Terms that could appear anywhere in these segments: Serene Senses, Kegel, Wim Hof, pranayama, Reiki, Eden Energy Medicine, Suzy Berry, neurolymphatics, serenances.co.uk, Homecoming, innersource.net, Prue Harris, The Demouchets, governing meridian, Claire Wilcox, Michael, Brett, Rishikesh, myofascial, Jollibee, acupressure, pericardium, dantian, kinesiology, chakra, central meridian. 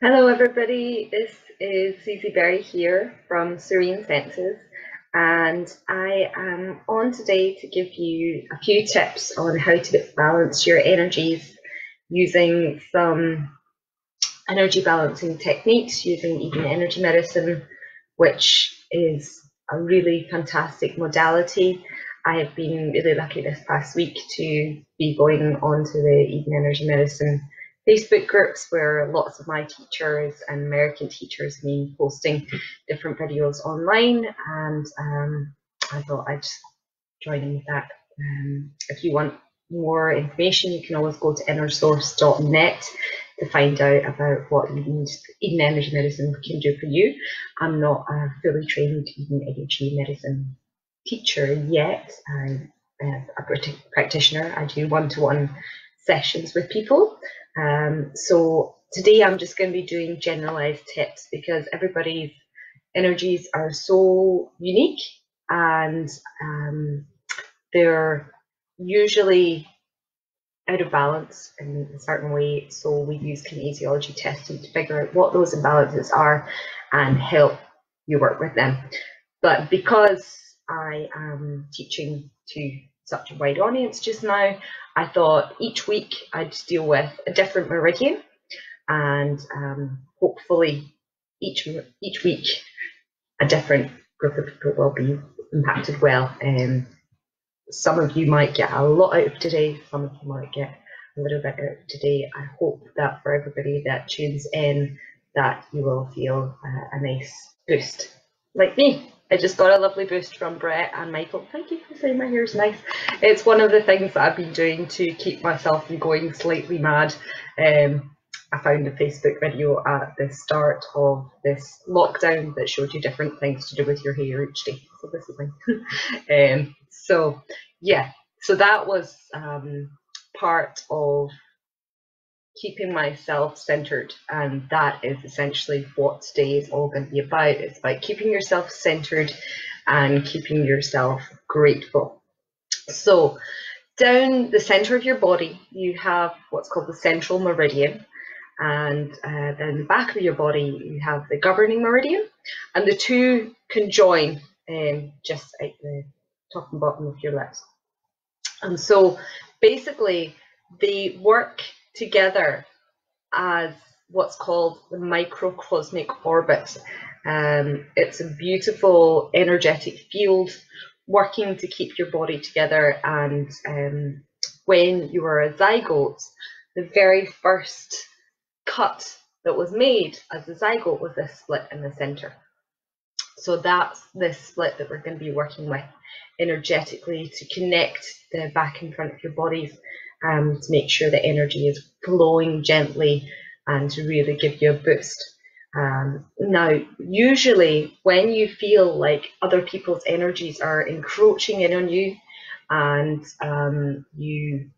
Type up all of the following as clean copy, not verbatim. Hello everybody, this is Suzy Berry here from Serene Senses, and I am on today to give you a few tips on how to balance your energies using some energy balancing techniques using Eden Energy Medicine, which is a really fantastic modality. I have been really lucky this past week to be going onto the Eden Energy Medicine Facebook groups where lots of my teachers and American teachers have been posting different videos online, and I thought I'd join in with that. If you want more information, you can always go to innersource.net to find out about what Eden Energy Medicine can do for you. I'm not a fully trained Eden Energy Medicine teacher yet. I'm a practitioner. I do one-to-one sessions with people. So today I'm just going to be doing generalized tips because everybody's energies are so unique, and they're usually out of balance in a certain way. So we use kinesiology testing to figure out what those imbalances are and help you work with them. But because I am teaching to such a wide audience just now, I thought each week I'd deal with a different meridian, and hopefully each week a different group of people will be impacted well. Some of you might get a lot out of today, some of you might get a little bit out of today. I hope that for everybody that tunes in that you will feel a nice boost like me. I just got a lovely boost from Brett and Michael. Thank you for saying my hair is nice. It's one of the things that I've been doing to keep myself from going slightly mad. I found a Facebook video at the start of this lockdown that showed you different things to do with your hair each day. So this is mine. So yeah, so that was part of keeping myself centered, and that is essentially what today is all going to be about. It's about keeping yourself centered and keeping yourself grateful. So down the center of your body you have what's called the central meridian, and then in the back of your body you have the governing meridian, and the two conjoin just at the top and bottom of your lips. And so basically they work together as what's called the microcosmic orbit. It's a beautiful energetic field working to keep your body together, and when you were a zygote, the very first cut that was made as a zygote was this split in the center. So that's this split that we're going to be working with energetically to connect the back and front of your bodies, to make sure the energy is flowing gently and to really give you a boost. Now, usually when you feel like other people's energies are encroaching in on you and you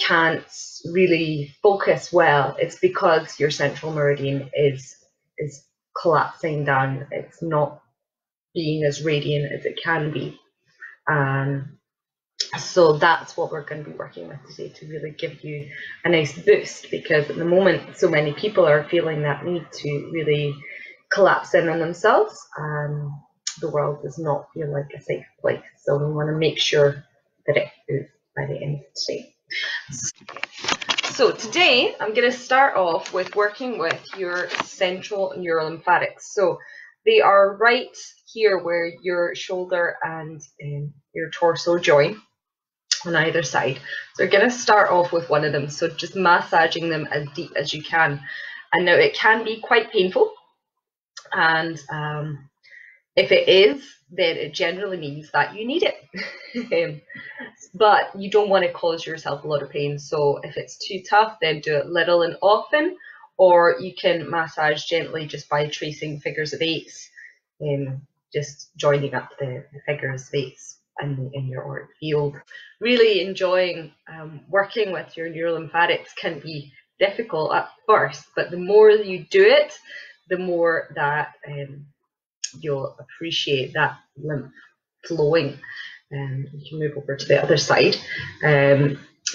can't really focus well, it's because your central meridian is collapsing down. It's not being as radiant as it can be. So that's what we're going to be working with today to really give you a nice boost, because at the moment so many people are feeling that need to really collapse in on themselves. The world does not feel like a safe place, so we want to make sure that it is by the end of today. So today I'm going to start off with working with your central neurolymphatics. So they are right here where your shoulder and your torso join on either side. So you're going to start off with one of them, so just massaging them as deep as you can. And now it can be quite painful, and if it is, then it generally means that you need it. But you don't want to cause yourself a lot of pain, so if it's too tough, then do it little and often, or you can massage gently just by tracing figures of eights, just joining up the figures of eights in your auric field. Really enjoying working with your neurolymphatics can be difficult at first, but the more you do it, the more that you'll appreciate that lymph flowing. You can move over to the other side,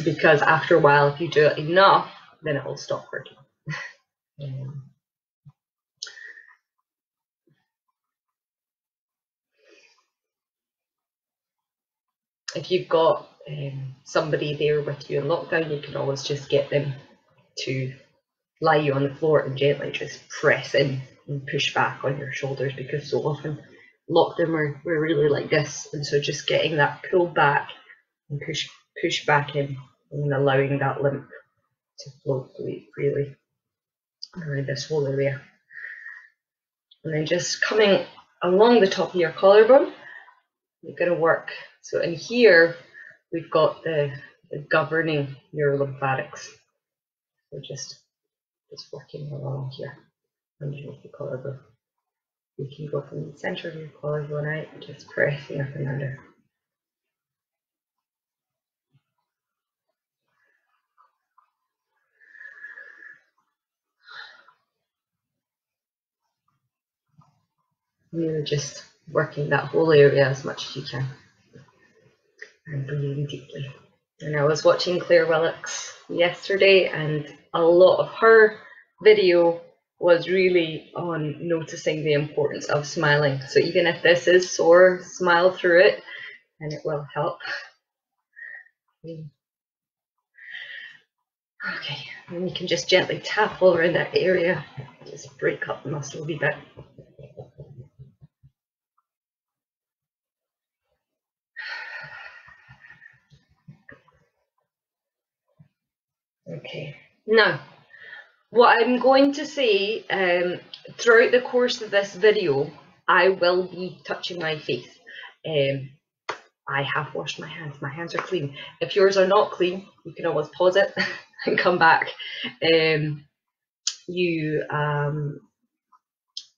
because after a while, if you do it enough, then it will stop working. If you've got somebody there with you in lockdown, you can always just get them to lie you on the floor and gently just press in and push back on your shoulders, because so often lockdown we're really like this, and so just getting that pull back and push back in and allowing that lymph to flow freely around this whole area. And then just coming along the top of your collarbone, you're going to work. So in here, we've got the governing neurolymphatics. So just working along here underneath the collarbone. You can go from the centre of your collarbone out, just pressing up and under. Really just working that whole area as much as you can and breathing deeply. And I was watching Claire Wilcox yesterday, and a lot of her video was really on noticing the importance of smiling. So even if this is sore, smile through it and it will help. Okay, and you can just gently tap all around that area, just break up the muscle a wee bit. Okay, now what I'm going to say throughout the course of this video, I will be touching my face. I have washed my hands are clean. If yours are not clean, you can always pause it and come back. You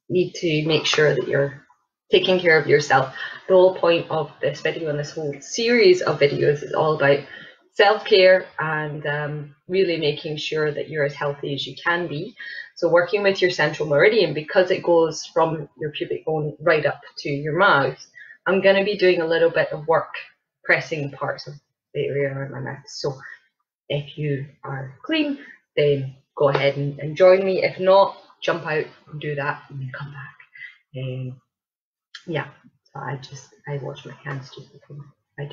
need to make sure that you're taking care of yourself. The whole point of this video and this whole series of videos is all about self-care and really making sure that you're as healthy as you can be. So working with your central meridian, because it goes from your pubic bone right up to your mouth, I'm going to be doing a little bit of work pressing parts of the area around my mouth. So if you are clean, then go ahead and join me. If not, jump out and do that and then come back. Yeah, so I wash my hands just before my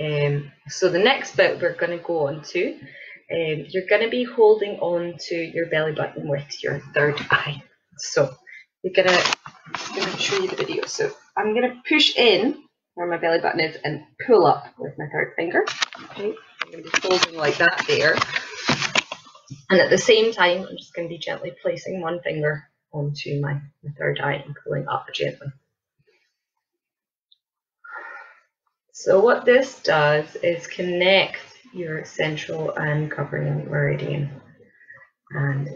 dinner. So the next bit we're going to go on to, you're going to be holding on to your belly button with your third eye. So you're going to, I'm going to show you the video. So I'm going to push in where my belly button is and pull up with my third finger. Okay, I'm going to be holding like that there, and at the same time I'm just going to be gently placing one finger onto my third eye and pulling up gently. So what this does is connect your central and governing meridian, and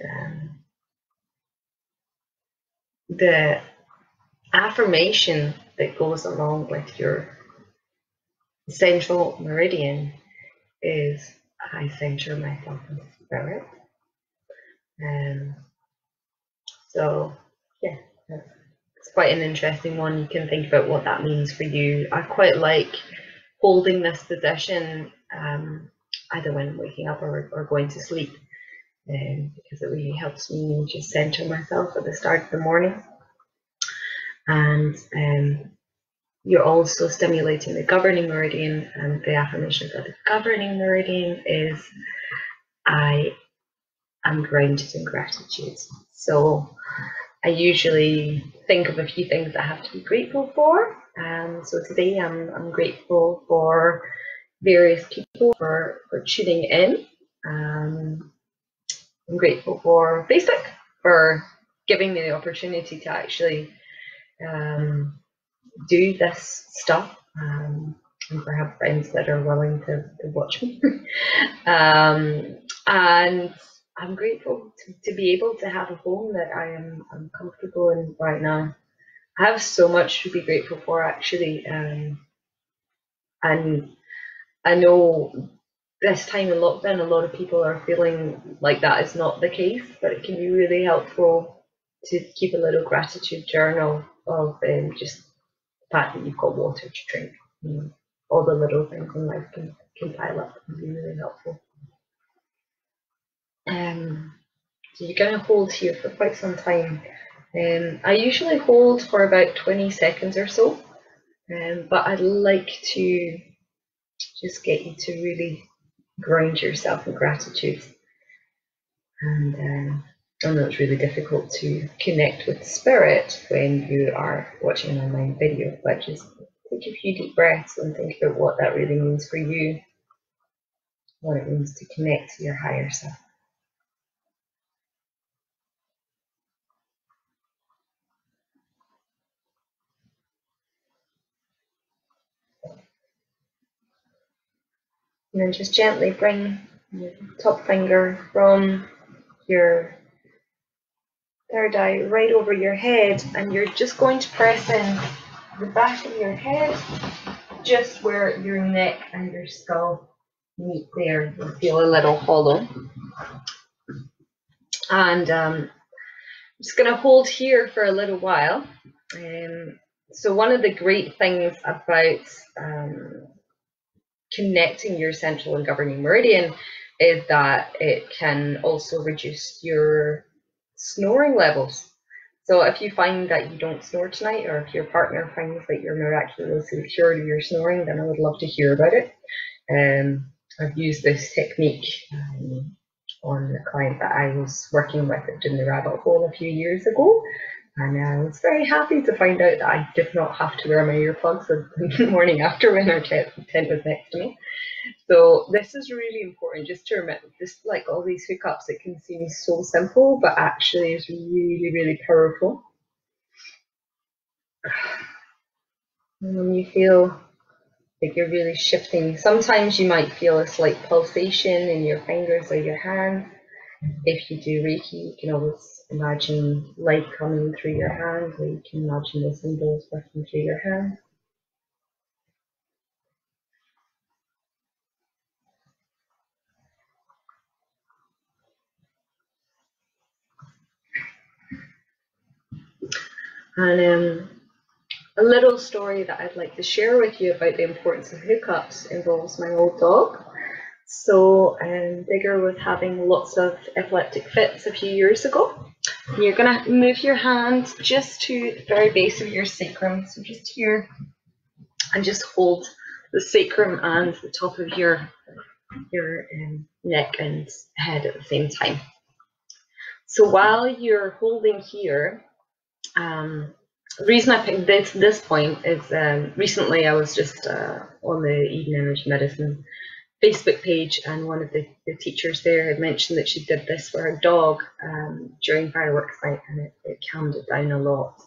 the affirmation that goes along with your central meridian is, I center myself in spirit. So yeah, it's quite an interesting one. You can think about what that means for you. I quite like holding this position either when I'm waking up or going to sleep, because it really helps me just centre myself at the start of the morning. And you're also stimulating the governing meridian, and the affirmation for the governing meridian is, I am grounded in gratitude. So I usually think of a few things that I have to be grateful for. So today I'm grateful for various people for tuning in. I'm grateful for Facebook for giving me the opportunity to actually do this stuff, and for have friends that are willing to watch me. And I'm grateful to be able to have a home that I'm comfortable in right now. I have so much to be grateful for, actually, and I know this time in lockdown a lot of people are feeling like that is not the case, but it can be really helpful to keep a little gratitude journal of just the fact that you've got water to drink. You know, all the little things in life can pile up and be really helpful. So you're going to hold here for quite some time. I usually hold for about 20 seconds or so, but I'd like to just get you to really ground yourself in gratitude. And I know it's really difficult to connect with spirit when you are watching an online video, but just take a few deep breaths and think about what that really means for you, what it means to connect to your higher self. And then just gently bring your top finger from your third eye right over your head, and you're just going to press in the back of your head, just where your neck and your skull meet there. You'll feel a little hollow. And I'm just going to hold here for a little while. So one of the great things about connecting your central and governing meridian is that it can also reduce your snoring levels. So if you find that you don't snore tonight, or if your partner finds that you're miraculously cured of your snoring, then I would love to hear about it. I've used this technique on a client that I was working with in the rabbit hole a few years ago, and I was very happy to find out that I did not have to wear my earplugs the morning after when our tent was next to me. So this is really important, just to remember, just like all these hookups, it can seem so simple, but actually it's really, really powerful. And when you feel like you're really shifting, sometimes you might feel a slight pulsation in your fingers or your hands. If you do Reiki, you can always imagine light coming through your hands, or you can imagine the symbols working through your hands. And a little story that I'd like to share with you about the importance of hookups involves my old dog. So Digger was having lots of epileptic fits a few years ago. You're going to move your hand just to the very base of your sacrum, so just here, and just hold the sacrum and the top of your neck and head at the same time. So while you're holding here, the reason I picked this point is recently I was just on the Eden Energy Medicine Facebook page, and one of the teachers there had mentioned that she did this for her dog during fireworks night, and it calmed it down a lot.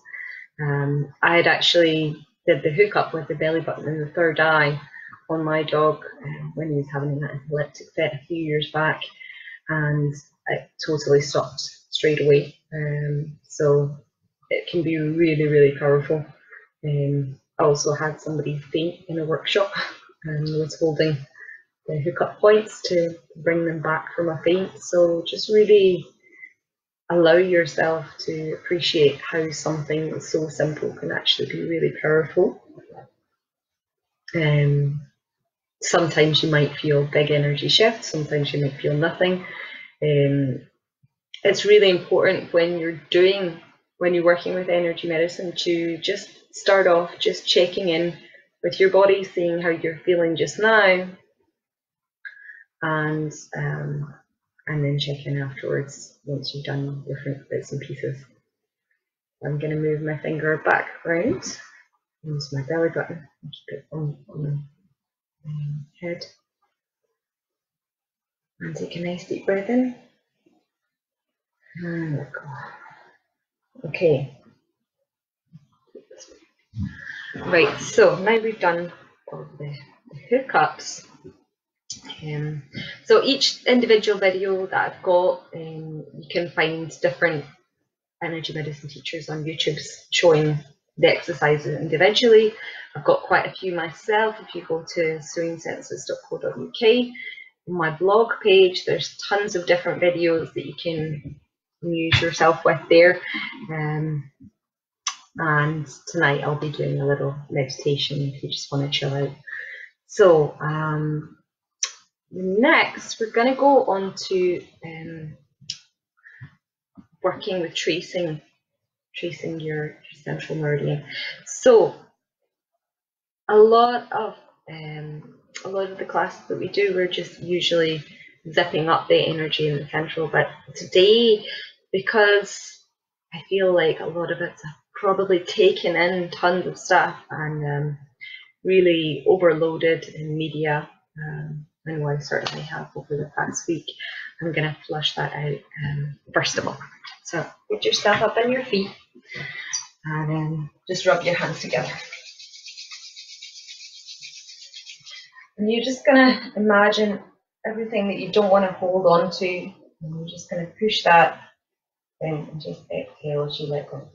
I had actually did the hookup with the belly button and the third eye on my dog when he was having that epileptic fit a few years back, and it totally stopped straight away. So it can be really, really powerful. I also had somebody faint in a workshop and was holding the hookup points to bring them back from a faint. So just really allow yourself to appreciate how something so simple can actually be really powerful. Sometimes you might feel big energy shifts, sometimes you might feel nothing. It's really important when you're working with energy medicine to just start off just checking in with your body, seeing how you're feeling just now, and then check in afterwards once you've done different bits and pieces. I'm going to move my finger back round into my belly button and keep it on my head, and take a nice deep breath in and let go. Okay, right, so now we've done all the hookups. So each individual video that I've got, you can find different energy medicine teachers on YouTube showing the exercises individually. I've got quite a few myself. If you go to serenances.co.uk, on my blog page, there's tons of different videos that you can use yourself with there. And tonight I'll be doing a little meditation if you just want to chill out. So Next, we're going to go on to working with tracing your central meridian. So a lot of the classes that we do, we're just usually zipping up the energy in the central, but today, because I feel like a lot of it's probably taken in tons of stuff and really overloaded in media, and I certainly have over the past week, I'm going to flush that out first of all. So get yourself up on your feet and then just rub your hands together. And you're just going to imagine everything that you don't want to hold on to, and you're just going to push that in and just exhale as you let go.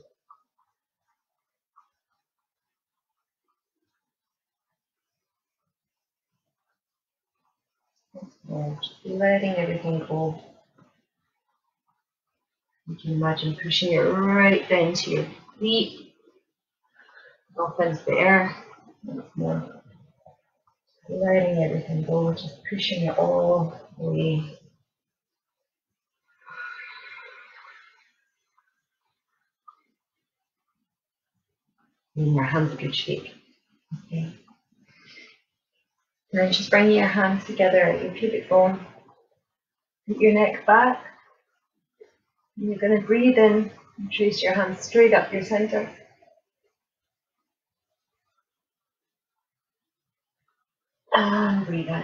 Just letting everything go. You can imagine pushing it right down to your feet, up into the air. Once more, letting everything go, just pushing it all away. And your hands are good shape. Okay. Now just bring your hands together at your pubic bone. Put your neck back. You're going to breathe in and trace your hands straight up your center. And breathe out.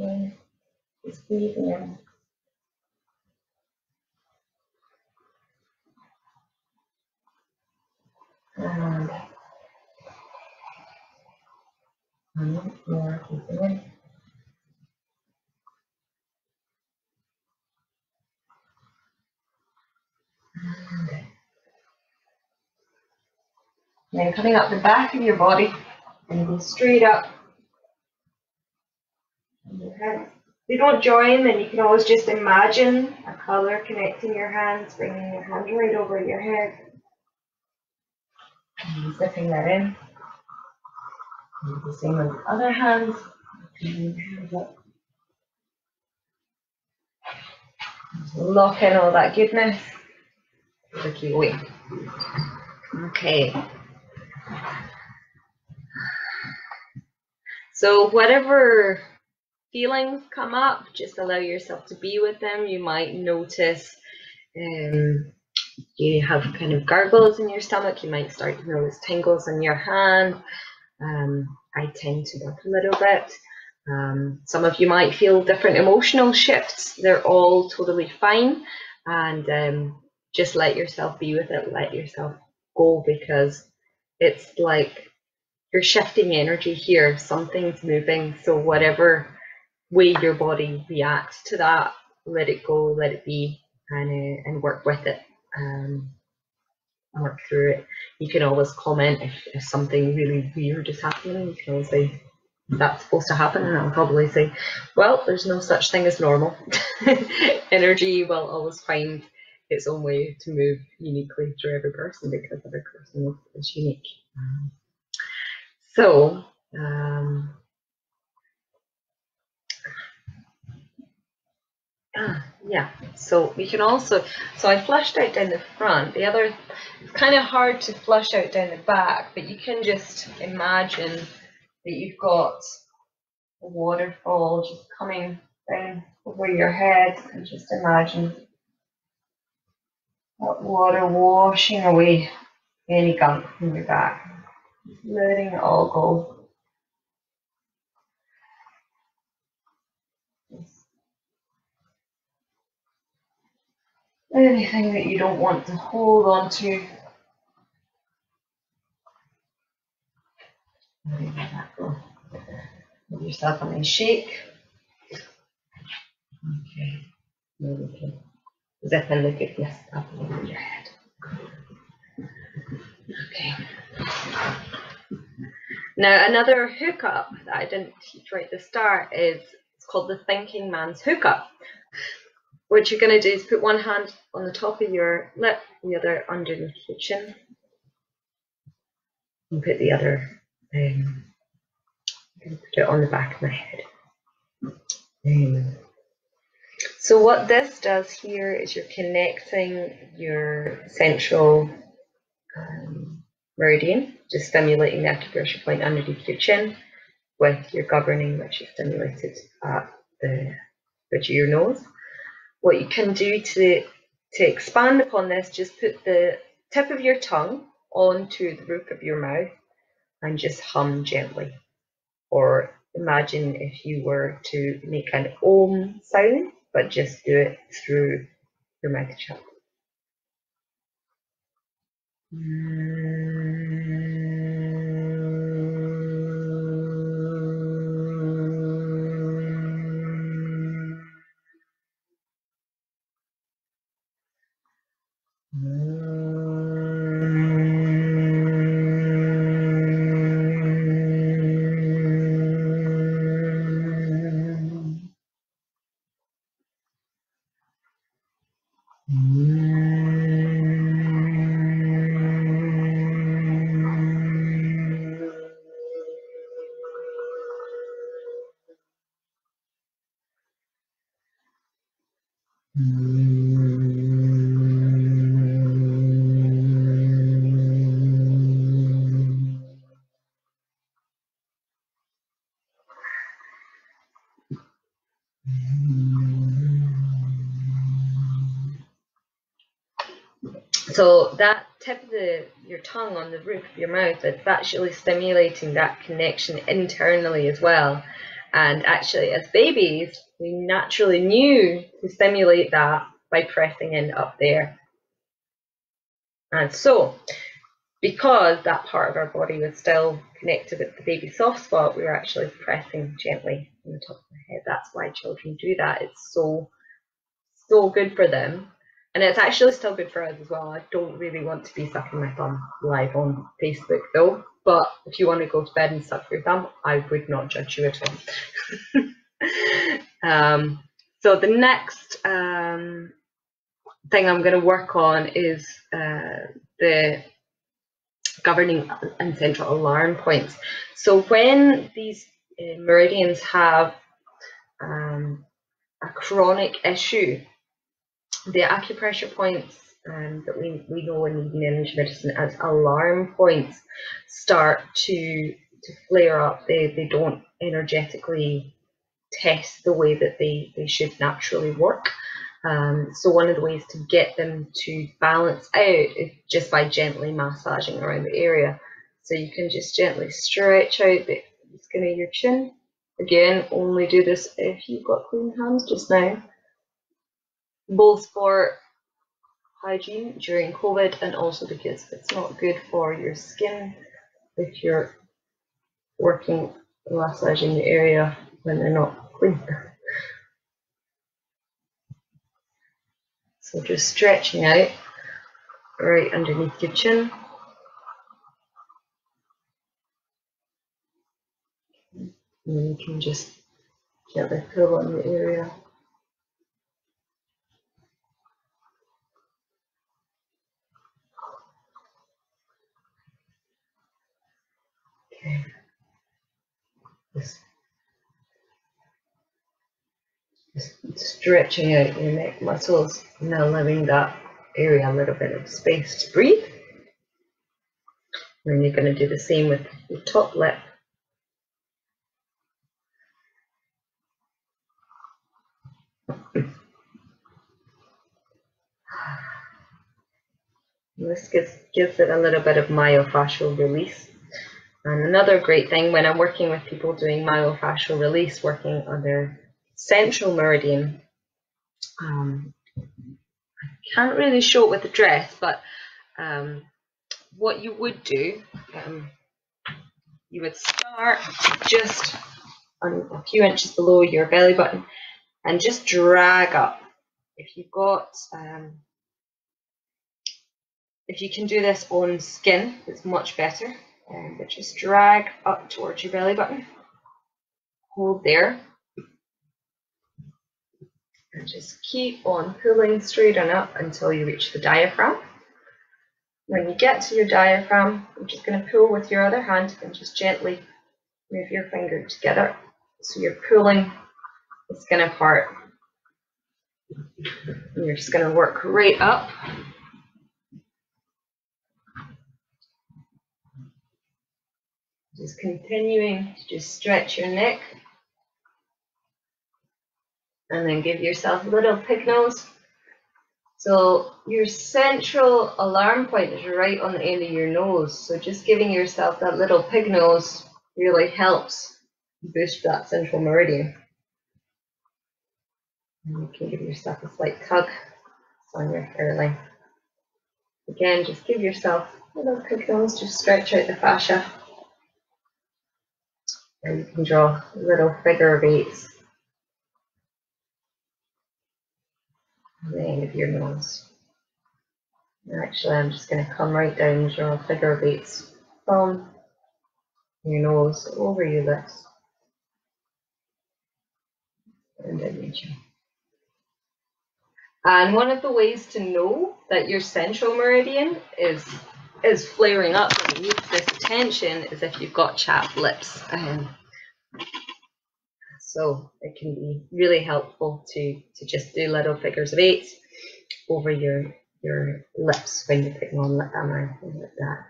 Okay, just breathe in. And once more, breathe in. Then coming up the back of your body, and go straight up. And your hands, they don't join, and you can always just imagine a colour connecting your hands, bringing your hand right over your head, and zipping that in. And the same with the other hand, and hands up. Just lock in all that goodness, look your way. Okay. So whatever feelings come up, just allow yourself to be with them. You might notice you have kind of gargles in your stomach. You might start to notice tingles in your hand. I tend to work a little bit. Some of you might feel different emotional shifts. They're all totally fine. And just let yourself be with it. Let yourself go, because it's like you're shifting energy here. Something's moving, so whatever way your body reacts to that, let it go, let it be, and work with it, work through it. You can always comment if something really weird is happening. You can always say, that's supposed to happen, and I'll probably say, well, there's no such thing as normal. Energy will always find its own way to move uniquely through every person, because every person is unique. So yeah, so we can also, so I flushed out down the front. The other, it's kind of hard to flush out down the back, but you can just imagine that you've got a waterfall just coming down over your head, and just imagine that water washing away any gunk from your back, just letting it all go. Just anything that you don't want to hold on to, let that go. Give yourself a nice shake. Okay, maybe zip in the goodness up over your head. Okay. Now, another hookup that I didn't teach right at the start is, it's called the thinking man's hookup. What you're going to do is put one hand on the top of your lip, and the other underneath your chin, and put the other and put it on the back of my head. Amen. So what this does here is you're connecting your central meridian, just stimulating the acupressure point underneath your chin, with your governing, which is stimulated at the bridge of your nose. What you can do to expand upon this, just put the tip of your tongue onto the roof of your mouth and just hum gently. Or imagine if you were to make an om sound, but just do it through your mouth shut. So that tip of your tongue on the roof of your mouth, it's actually stimulating that connection internally as well. And actually, as babies, we naturally knew to stimulate that by pressing in up there. And so, because that part of our body was still connected with the baby soft spot, we were actually pressing gently on the top of the head. That's why children do that. It's so good for them. And it's actually still good for us as well. I don't really want to be sucking my thumb live on Facebook though. But if you want to go to bed and suck your thumb, I would not judge you at all. So the next thing I'm going to work on is the governing and central alarm points. So when these meridians have a chronic issue, the acupressure points that we know in Eden Energy Medicine as alarm points start to flare up. They don't energetically test the way that they should naturally work. So one of the ways to get them to balance out is just by gently massaging around the area. So you can just gently stretch out the skin of your chin. Again, only do this if you've got clean hands just now. Both for hygiene during COVID and also because it's not good for your skin if you're working massaging the area when they're not clean. So just stretching out right underneath your chin. And you can just gently pull on the area. Just stretching out your neck muscles, now allowing that area a little bit of space to breathe. And you're going to do the same with your top lip. This gives it a little bit of myofascial release. And another great thing when I'm working with people doing myofascial release, working on their central meridian, I can't really show it with the dress, but what you would do, you would start just on a few inches below your belly button and just drag up. If you've got, if you can do this on skin, it's much better. But just drag up towards your belly button, hold there, and just keep on pulling straight on up until you reach the diaphragm. When you get to your diaphragm, I'm just going to pull with your other hand and just gently Move your finger together so you're pulling the skin apart. And you're just going to work right up. Just continuing to just stretch your neck. And then give yourself little pig nose. So your central alarm point is right on the end of your nose. So just giving yourself that little pig nose really helps boost that central meridian. And you can give yourself a slight tug on your hairline. Again, just give yourself a little pig nose, just stretch out the fascia. And you can draw little figure of eights. The end of your nose. And actually, I'm just going to come right down and draw figure of eights from your nose over your lips and down your chin. And one of the ways to know that your central meridian is flaring up and needs this attention is if you've got chapped lips. So it can be really helpful to just do little figures of eights over your lips when you're picking on lip balm or anything like that.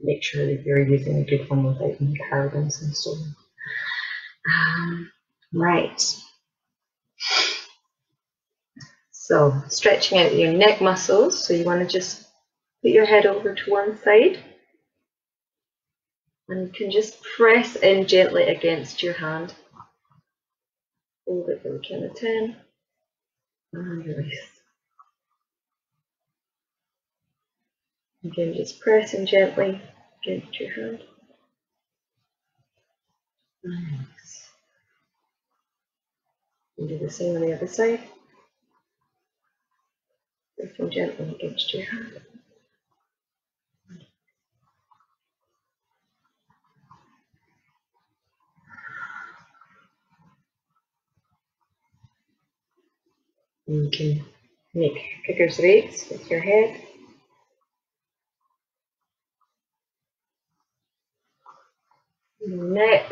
Make sure that you're using a good one without any parabens and so on. Right. So stretching out your neck muscles. So you want to just put your head over to one side. And you can just press in gently against your hand. Hold it for the count of 10 and release. Again, just pressing gently against your hand. Nice. And do the same on the other side. Pressing gently against your hand. You can make figures of eights with your head. Neck.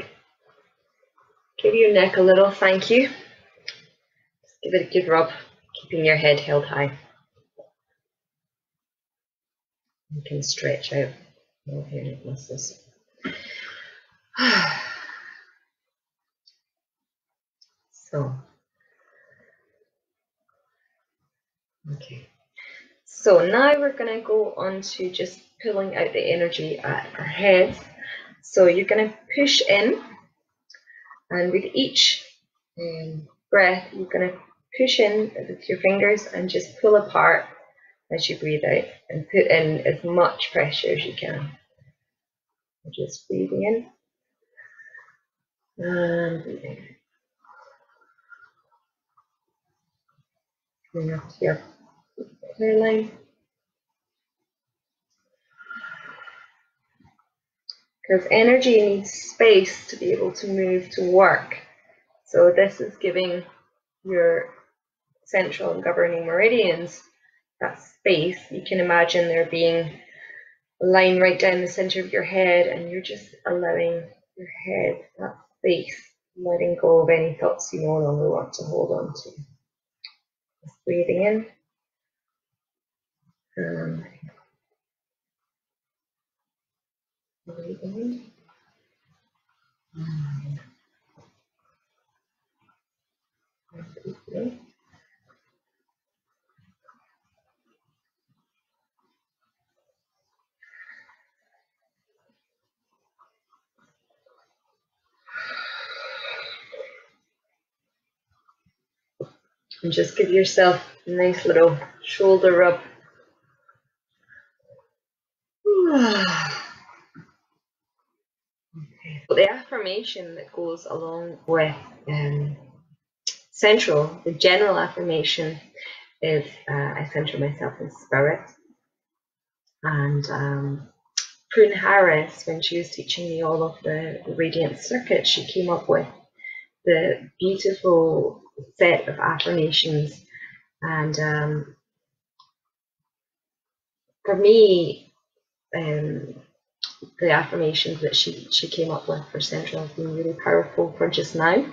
Give your neck a little thank you. Just give it a good rub, keeping your head held high. You can stretch out all your neck muscles. So. Okay, so now we're going to go on to just pulling out the energy at our head. So you're going to push in, and with each breath, you're going to push in with your fingers and just pull apart as you breathe out and put in as much pressure as you can. Just breathing in and breathing out. Coming up to your hairline. Because energy needs space to be able to move to work. So this is giving your central and governing meridians that space. You can imagine there being a line right down the center of your head, and you're just allowing your head that space, letting go of any thoughts you no longer want to hold on to. Just breathing in and breathing in and breathing in. And just give yourself a nice little shoulder rub. Okay. Well, the affirmation that goes along with central, the general affirmation is I center myself in spirit. And Prue Harris, when she was teaching me all of the radiant circuit, she came up with the beautiful set of affirmations, and for me the affirmations that she came up with for central has been really powerful for just now,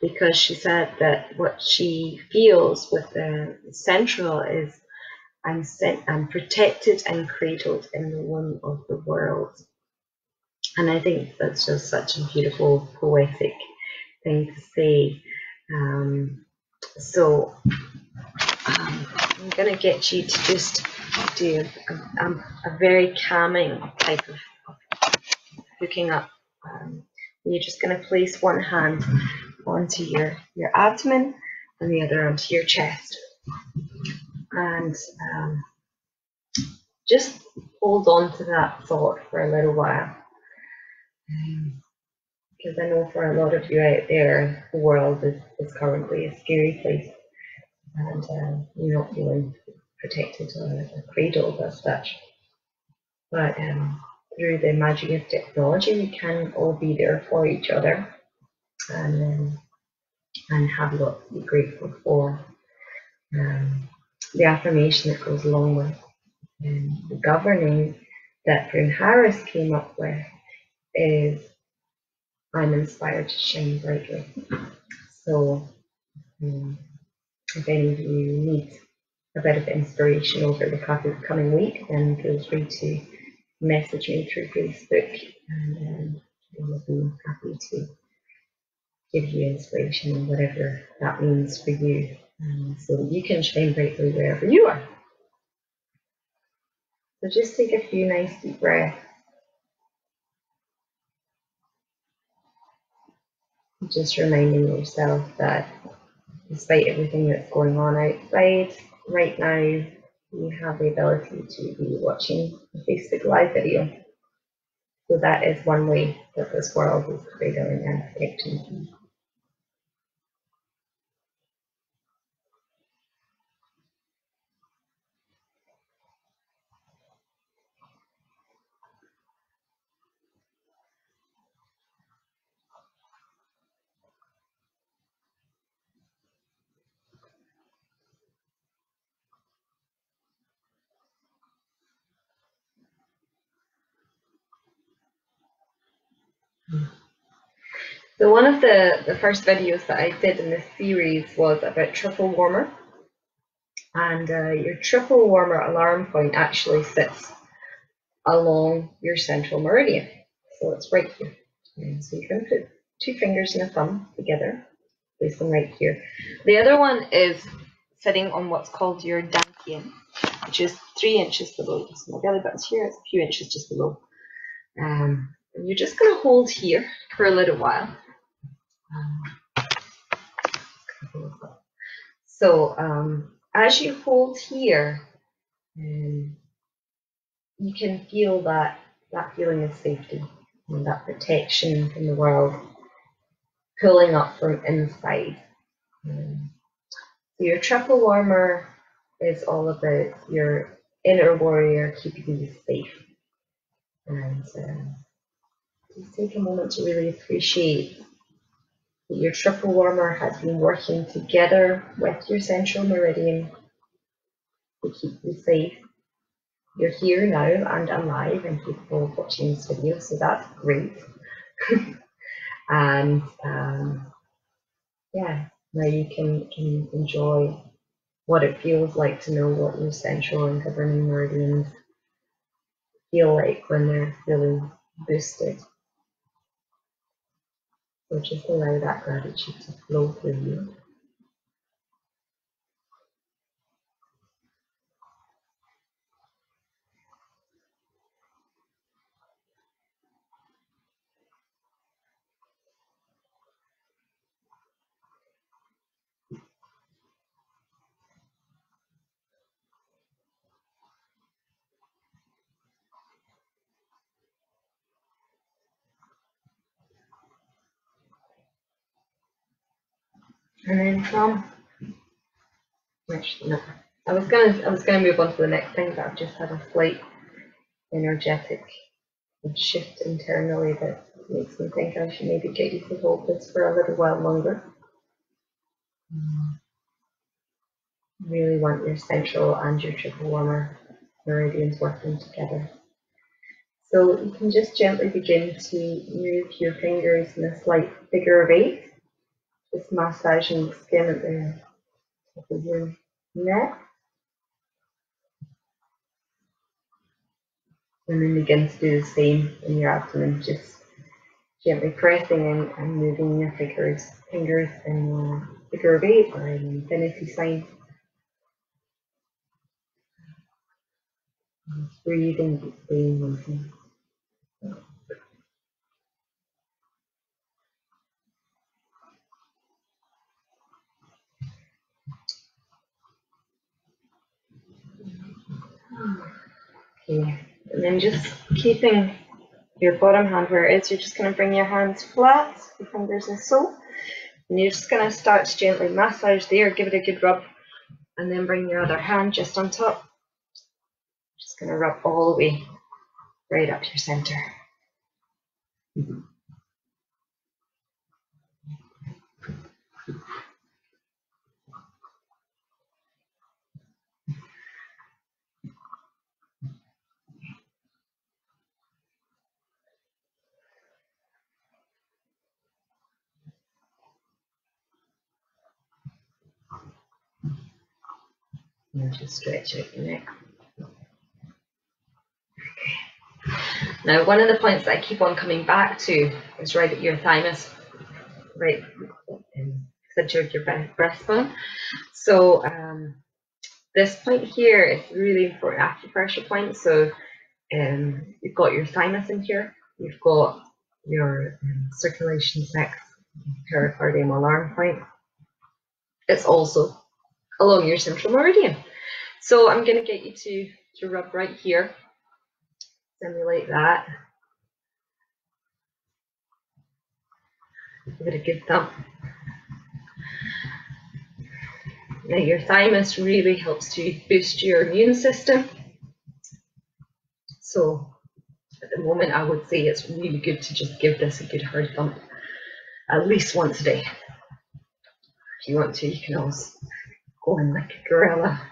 because she said that what she feels with the central is, I'm protected and cradled in the womb of the world. And I think that's just such a beautiful, poetic thing to say. So I'm going to get you to just do a very calming type of hooking up. You're just going to place one hand onto your abdomen and the other onto your chest. And just hold on to that thought for a little while. Because I know for a lot of you out there, the world is currently a scary place, and you're not feeling protected or cradled as such. But through the magic of technology, we can all be there for each other, and have lots to be grateful for. The affirmation that goes along with the governing that Prue Harris came up with is, I'm inspired to shine brightly. So if any of you need a bit of inspiration over the coming week, then feel free to message me through Facebook, and we'll be happy to give you inspiration on whatever that means for you, so that you can shine brightly wherever you are. So just take a few nice deep breaths. Just reminding yourself that despite everything that's going on outside right now, you have the ability to be watching a Facebook Live video. So that is one way that this world is cradling and protecting. So one of the first videos that I did in this series was about triple warmer, and your triple warmer alarm point actually sits along your central meridian, so it's right here. And so you can put two fingers and a thumb together, place them right here. The other one is sitting on what's called your dantian, which is 3 inches below. So my belly button's here, it's a few inches just below. You're just going to hold here for a little while. As you hold here, you can feel that feeling of safety and that protection from the world pulling up from inside. So your triple warmer is all about your inner warrior keeping you safe. And just take a moment to really appreciate that your triple warmer has been working together with your central meridian to keep you safe. You're here now and alive and capable of watching this video, so that's great. And yeah, now you can enjoy what it feels like to know what your central and governing meridians feel like when they're feeling boosted. So just allow that gratitude to flow through you. And then from, actually no, I was gonna move on to the next thing, but I've just had a slight energetic shift internally that makes me think I should maybe get you to hold this for a little while longer. Really want your central and your triple warmer meridians working together. So you can just gently begin to move your fingers in a slight figure of 8, just massaging the skin at the top of your neck. And then begin to do the same in your abdomen, just gently pressing in and moving your fingers in a figure of 8 or an infinity sign. Just breathing deeply and moving. Okay, and then just keeping your bottom hand where it is, you're just going to bring your hands flat, your fingers and sole, and you're just going to start to gently massage there, give it a good rub, and then bring your other hand just on top. Just going to rub all the way right up your center. And just stretch out your neck. Now, one of the points that I keep on coming back to is right at your thymus, right center of your breastbone. So this point here is really important acupressure point. So you've got your thymus in here, you've got your circulation sacs, pericardium alarm point. It's also along your central meridian. So I'm going to get you to rub right here. Simulate that. Give it a good thump. Now your thymus really helps to boost your immune system. So at the moment I would say it's really good to just give this a good hard thump at least once a day. If you want to, you can always go in like a gorilla.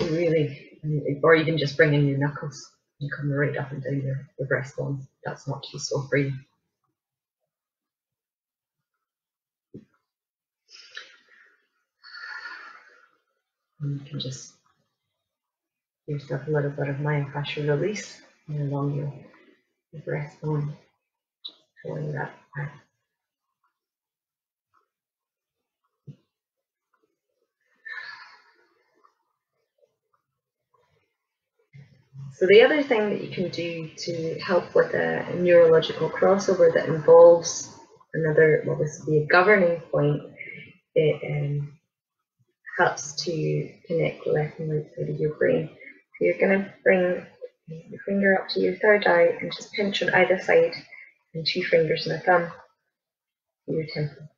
Really. Or even just bring in your knuckles and come right up and down your breastbone. That's not too slow for you. And you can just give yourself a little bit of myofascial release and along your breastbone, just pulling that back. So the other thing that you can do to help with a neurological crossover that involves another, well, this would be a governing point, it helps to connect the left and right side of your brain. So you're going to bring your finger up to your third eye and just pinch on either side and 2 fingers and a thumb to your temple.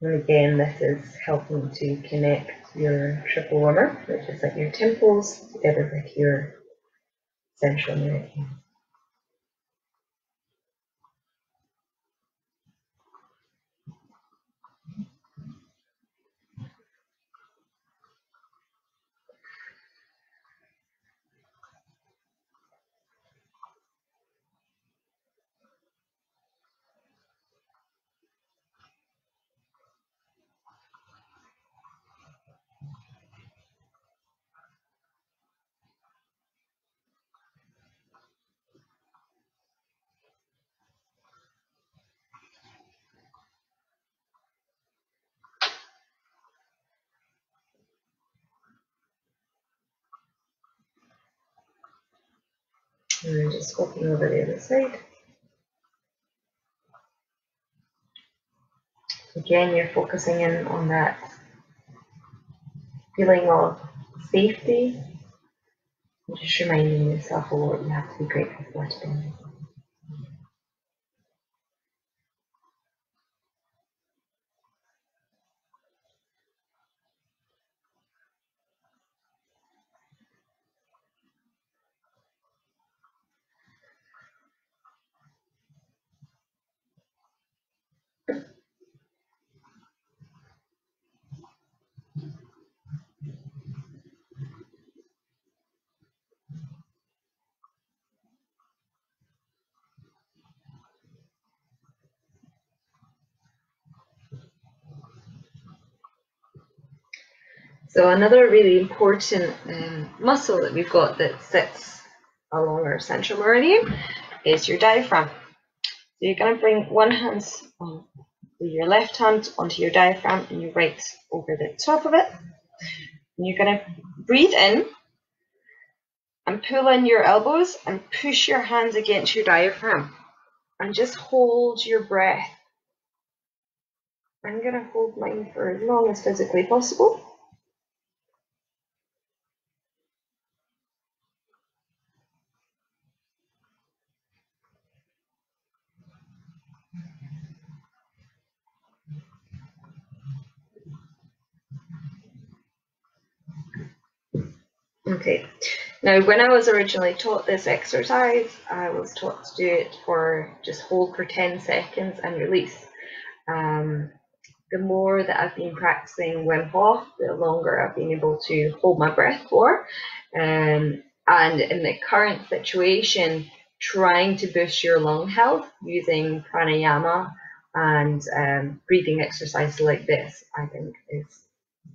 And again, this is helping to connect your triple lumbar, which is like your temples, together with your central meridian. And then just swapping over the other side. Again, you're focusing in on that feeling of safety, and just reminding yourself of what you have to be grateful for today. So another really important muscle that we've got that sits along our central meridian is your diaphragm. So you're going to bring one hand, your left hand onto your diaphragm and your right over the top of it. And you're going to breathe in and pull in your elbows and push your hands against your diaphragm and just hold your breath. I'm going to hold mine for as long as physically possible. Okay, now when I was originally taught this exercise, I was taught to do it for just hold for 10 seconds and release. The more that I've been practicing Wim Hof, the longer I've been able to hold my breath for. And in the current situation, trying to boost your lung health using pranayama and breathing exercises like this, I think is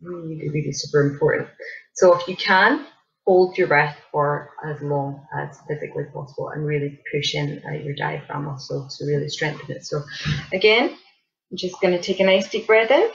really, really super important. So if you can, hold your breath for as long as physically possible and really push in your diaphragm also to really strengthen it. So again, I'm just going to take a nice deep breath in.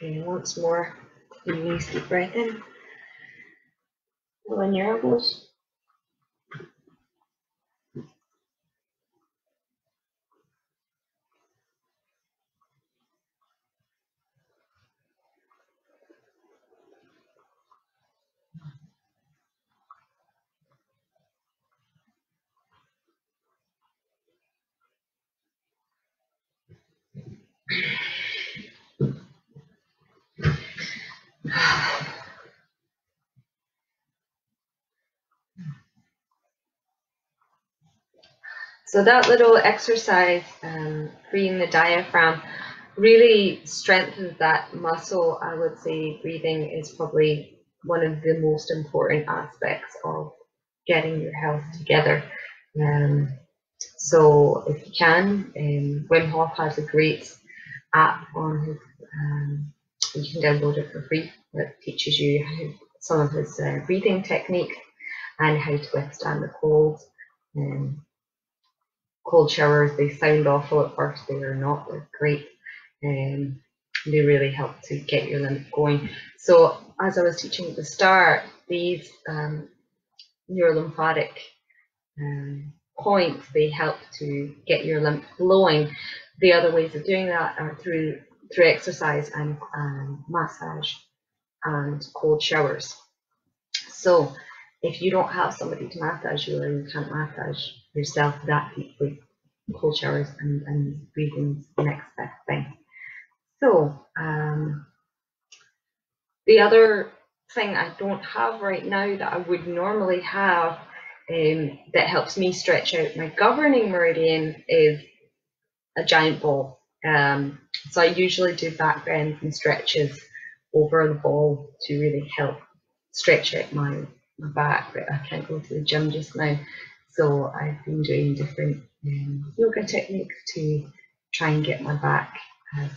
And once more, nice deep breath in. Pull in your elbows. So that little exercise, freeing the diaphragm, really strengthens that muscle. I would say breathing is probably one of the most important aspects of getting your health together. So if you can, Wim Hof has a great app on his, you can download it for free, that teaches you some of his breathing techniques and how to withstand the cold. Cold showers, they sound awful at first, they are not, they're great, and they really help to get your lymph going. So as I was teaching at the start, these neurolymphatic points, they help to get your lymph flowing. The other ways of doing that are through exercise and massage and cold showers. So if you don't have somebody to massage you or you can't massage yourself that deeply, cold showers and breathing's the next best thing. So the other thing I don't have right now that I would normally have that helps me stretch out my governing meridian is a giant ball. So I usually do back bends and stretches over the ball to really help stretch out my back, but I can't go to the gym just now. So I've been doing different yoga techniques to try and get my back as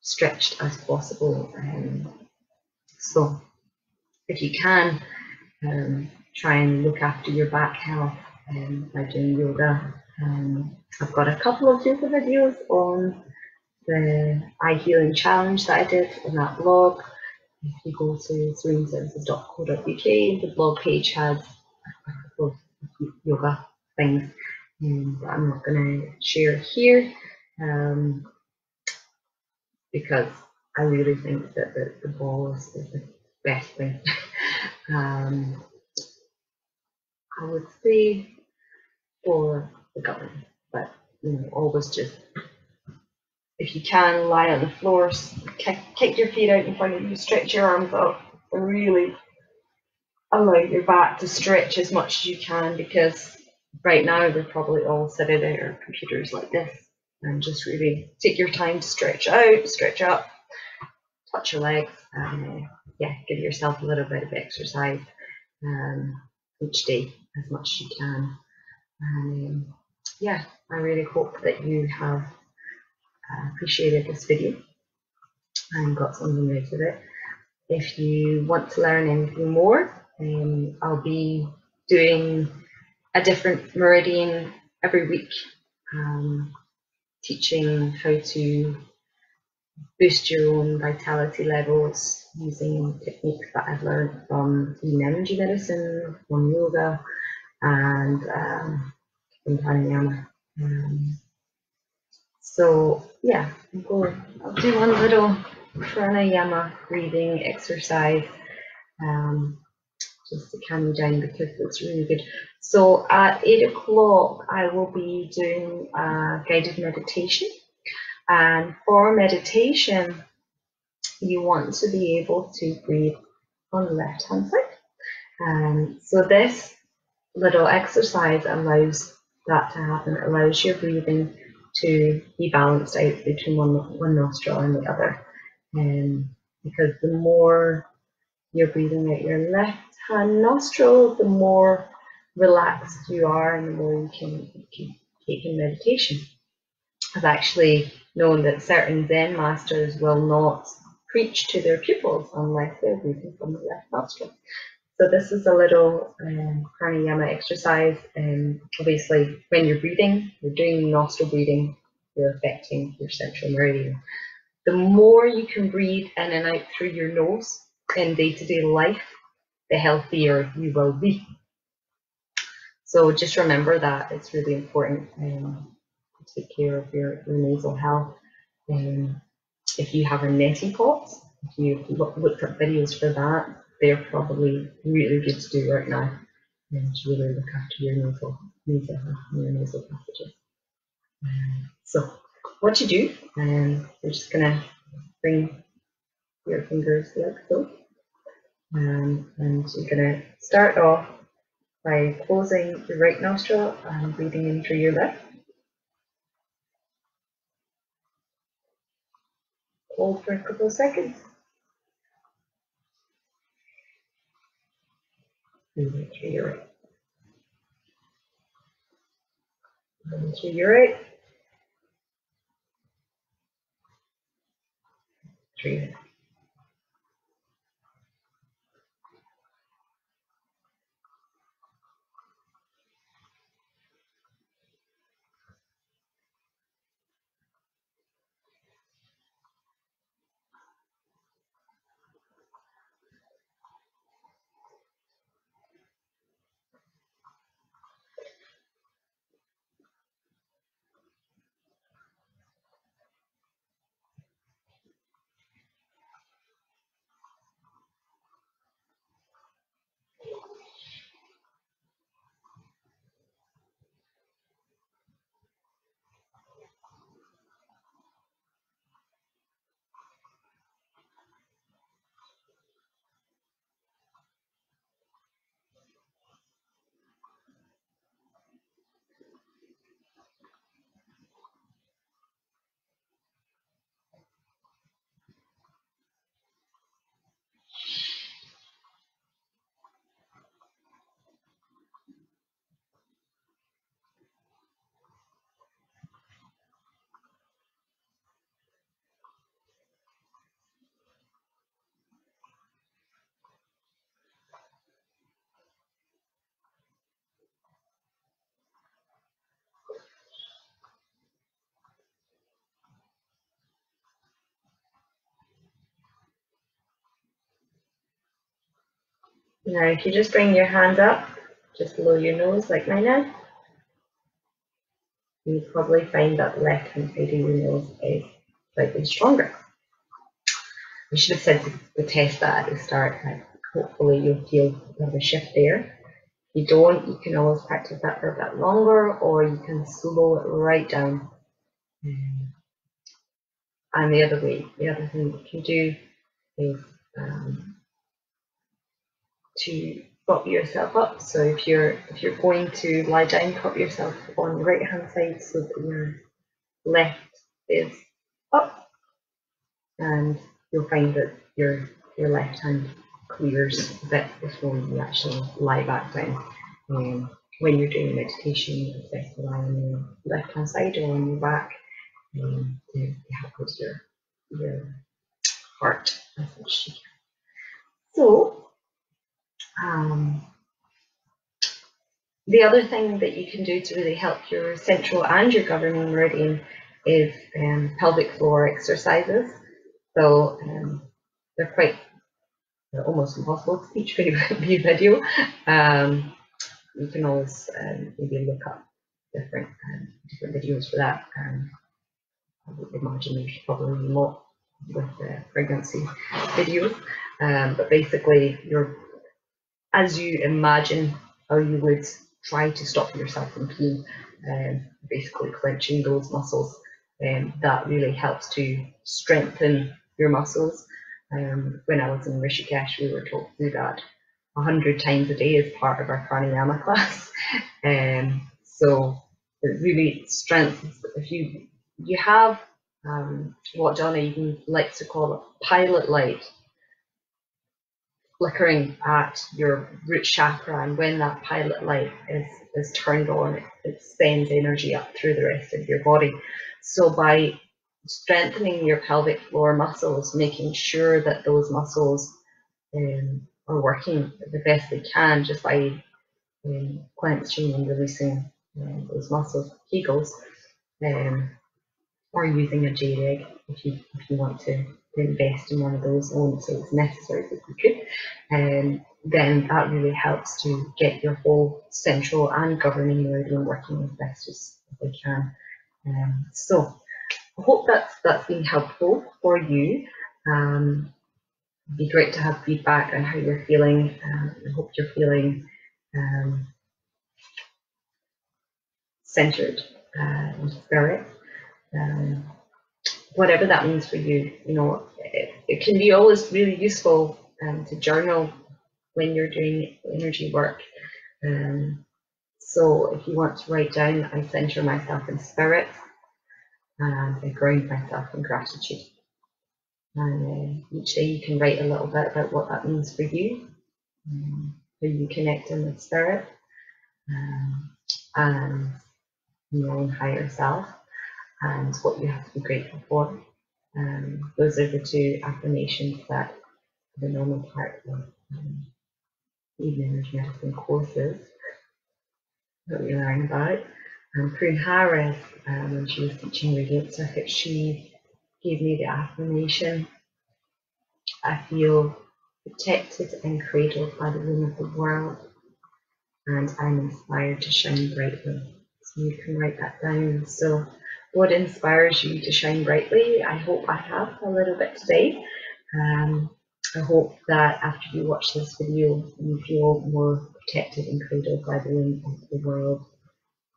stretched as possible. So if you can, try and look after your back health by doing yoga. I've got a couple of yoga videos on the Eye Healing Challenge that I did on that blog. If you go to serenances.co.uk, the blog page has a couple of yoga things that I'm not going to share here because I really think that the ball is the best thing. I would say for the government, but you know, always just If you can, lie on the floor, kick your feet out in front of you, stretch your arms up, and really allow your back to stretch as much as you can, because right now we're probably all sitting at our computers like this. And just really take your time to stretch out, stretch up, touch your legs, and yeah, give yourself a little bit of exercise each day as much as you can. And yeah, I really hope that you have appreciated this video and got something out of it. If you want to learn anything more, I'll be doing a different meridian every week, teaching how to boost your own vitality levels using techniques that I've learned from Eden Energy Medicine, from yoga, and from pranayama. So yeah, I'll do one little pranayama breathing exercise just to calm you down, because it's really good. So at 8 o'clock, I will be doing a guided meditation. And for meditation, you want to be able to breathe on the left-hand side. So this little exercise allows that to happen. It allows your breathing to be balanced out between one nostril and the other. Because the more you're breathing out your left-hand nostril, the more relaxed you are and the more you can take in meditation. I've actually known that certain Zen masters will not preach to their pupils unless they're breathing from the left nostril. So this is a little pranayama exercise, and obviously when you're breathing, you're doing nostril breathing, you're affecting your central meridian. The more you can breathe in and out through your nose in day-to-day life, the healthier you will be. So just remember that it's really important to take care of your nasal health. If you have a neti pot, if you've looked up videos for that, they're probably really good to do right now, and to really look after your nasal health and your nasal passages. So what you do, you're just gonna bring your fingers like so, and you're gonna start off by closing your right nostril and breathing in through your left. Hold for a couple of seconds. Breathing through your right. Breathing through your right. Through your left. Now, if you just bring your hand up, just below your nose, like mine now, you'll probably find that left hand side of your nose is slightly stronger. I should have said to test that at the start. Like, hopefully, you'll feel a bit of a shift there. If you don't, you can always practice that for a bit longer, or you can slow it right down. And the other thing you can do is to prop yourself up. So if you're going to lie down, prop yourself on the right hand side so that your left is up, and you'll find that your left hand clears a bit before you actually lie back down. When you're doing meditation, it's best to lie on your left hand side or on your back to help with your heart as much as you can. So the other thing that you can do to really help your central and your governing meridian is pelvic floor exercises. So they're almost impossible to teach via video. You can always maybe look up different videos for that. I would imagine there's probably a lot with pregnancy videos. But basically, as you imagine how you would try to stop yourself from peeing, basically clenching those muscles, that really helps to strengthen your muscles. When I was in Rishikesh, we were taught to do that 100 times a day as part of our pranayama class. So it really strengthens. If you have what Donna even likes to call a pilot light flickering at your root chakra, and when that pilot light is turned on, it sends energy up through the rest of your body. So by strengthening your pelvic floor muscles, making sure that those muscles are working the best they can just by clenching and releasing those muscles, Kegels, or using a J-leg if you want to invest in one of those, only so it's necessary if you could, then that really helps to get your whole central and governing meridian working as best as they can. So I hope that's been helpful for you. It'd be great to have feedback on how you're feeling. I hope you're feeling centered in spirit. Whatever that means for you, it can be always really useful to journal when you're doing energy work. So if you want to write down, I center myself in spirit, and I ground myself in gratitude. And each day you can write a little bit about what that means for you, how you connect in with spirit, and your own higher self, and what you have to be grateful for. Those are the two affirmations that the normal part of Eden Energy Medicine courses that we learn about. And Prue Harris, when she was teaching Radiant Circuit, she gave me the affirmation, I feel protected and cradled by the womb of the world, and I'm inspired to shine brightly. So you can write that down. So what inspires you to shine brightly? I hope I have a little bit today. I hope that after you watch this video, you feel more protected and cradled by the womb of the world.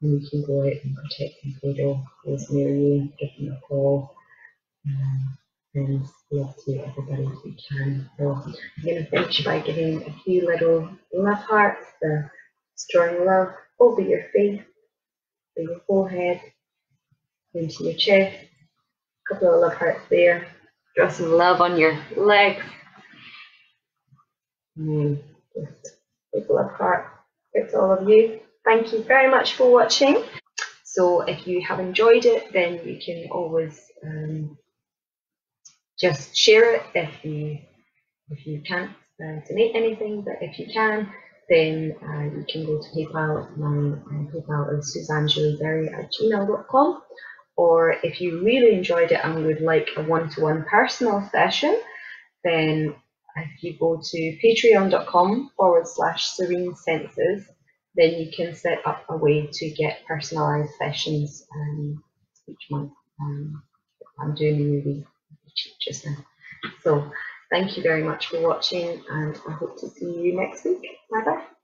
And you can go out and protect and cradle those near you, give them a call, and love to everybody if you can. So I'm going to finish by giving a few little love hearts, the strong love over your face, over your forehead, into your chest, a couple of love hearts there, draw some love on your legs, and just big love heart, it's all of you. Thank you very much for watching. So if you have enjoyed it, then you can always just share it if you can't donate anything, but if you can, then you can go to PayPal. My PayPal is suzyberry@gmail.com. Or if you really enjoyed it and would like a one-to-one personal session, then if you go to patreon.com/Serene Senses, then you can set up a way to get personalised sessions each month. I'm doing a movie just now. So thank you very much for watching, and I hope to see you next week. Bye bye.